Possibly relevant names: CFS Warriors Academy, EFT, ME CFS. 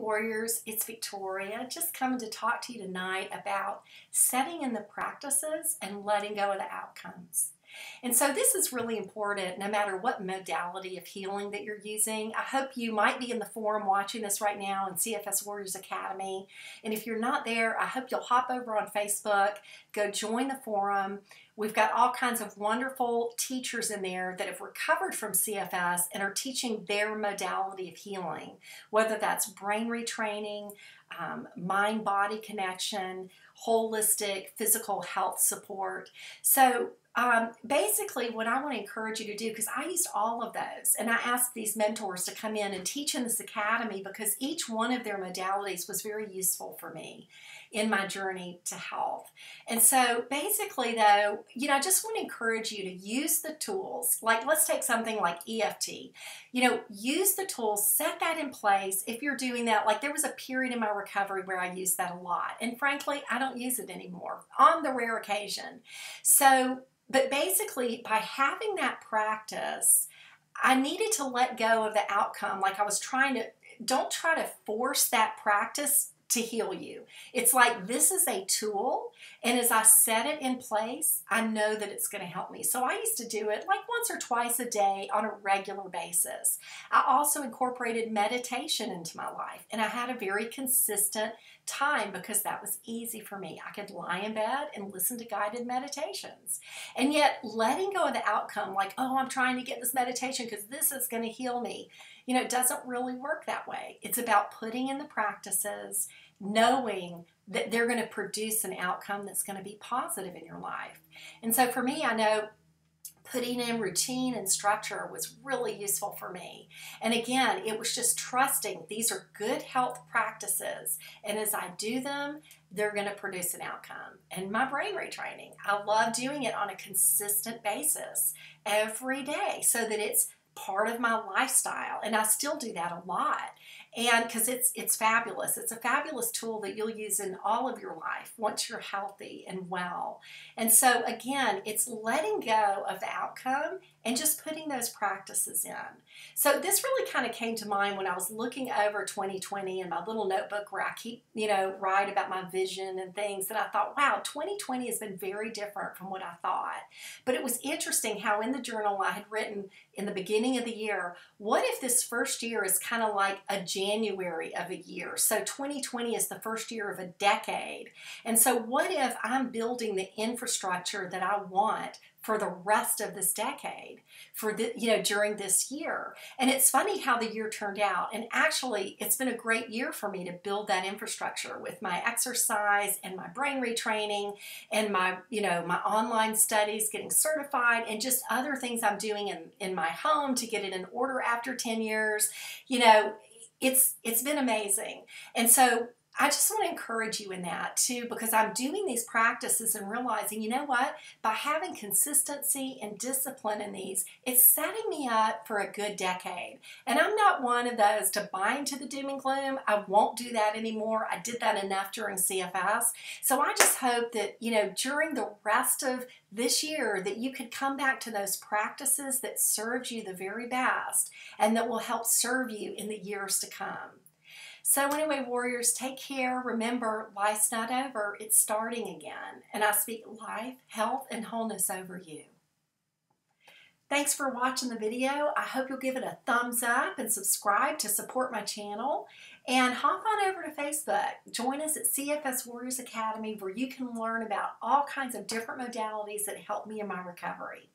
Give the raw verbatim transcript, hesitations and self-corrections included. Warriors, it's Victoria, just coming to talk to you tonight about setting in the practices and letting go of the outcomes. And so this is really important no matter what modality of healing that you're using. I hope you might be in the forum watching this right now in C F S Warriors Academy. And if you're not there, I hope you'll hop over on Facebook, go join the forum. We've got all kinds of wonderful teachers in there that have recovered from C F S and are teaching their modality of healing, whether that's brain retraining, um, mind-body connection, holistic physical health support. So Um, basically, what I want to encourage you to do, because I used all of those, and I asked these mentors to come in and teach in this academy because each one of their modalities was very useful for me in my journey to health. And so basically, though, you know, I just want to encourage you to use the tools. Like, let's take something like E F T. You know, use the tools, set that in place. If you're doing that, like there was a period in my recovery where I used that a lot. And frankly, I don't use it anymore on the rare occasion. So But basically, by having that practice, I needed to let go of the outcome. Like I was trying to, don't try to force that practice to heal you. It's like this is a tool, and as I set it in place, I know that it's going to help me. So I used to do it like once or twice a day on a regular basis. I also incorporated meditation into my life, and I had a very consistent time because that was easy for me. I could lie in bed and listen to guided meditations. And yet letting go of the outcome, like, oh, I'm trying to get this meditation because this is going to heal me. You know, it doesn't really work that way. It's about putting in the practices, knowing that they're going to produce an outcome that's going to be positive in your life. And so for me, I know putting in routine and structure was really useful for me. And again, it was just trusting these are good health practices. And as I do them, they're going to produce an outcome. And my brain retraining, I love doing it on a consistent basis every day so that it's part of my lifestyle. And I still do that a lot. And because it's, it's fabulous. It's a fabulous tool that you'll use in all of your life once you're healthy and well. And so again, it's letting go of the outcome and just putting those practices in. So this really kind of came to mind when I was looking over twenty twenty in my little notebook where I keep, you know, write about my vision and things, that I thought, wow, twenty twenty has been very different from what I thought. But it was interesting how in the journal I had written in the beginning of the year, what if this first year is kind of like a January of a year? So twenty twenty is the first year of a decade. And so what if I'm building the infrastructure that I want for the rest of this decade, for the, you know, during this year? And it's funny how the year turned out. And actually, it's been a great year for me to build that infrastructure with my exercise and my brain retraining and my, you know, my online studies, getting certified, and just other things I'm doing in, in my home to get it in order after ten years. You know, it's, it's been amazing. And so I just want to encourage you in that too, because I'm doing these practices and realizing, you know what, by having consistency and discipline in these, it's setting me up for a good decade. And I'm not one of those to buy into the doom and gloom. I won't do that anymore. I did that enough during C F S. So I just hope that, you know, during the rest of this year that you could come back to those practices that served you the very best and that will help serve you in the years to come. So anyway, Warriors, take care. Remember, life's not over. It's starting again. And I speak life, health, and wholeness over you. Thanks for watching the video. I hope you'll give it a thumbs up and subscribe to support my channel. And hop on over to Facebook. Join us at C F S Warriors Academy where you can learn about all kinds of different modalities that help me in my recovery.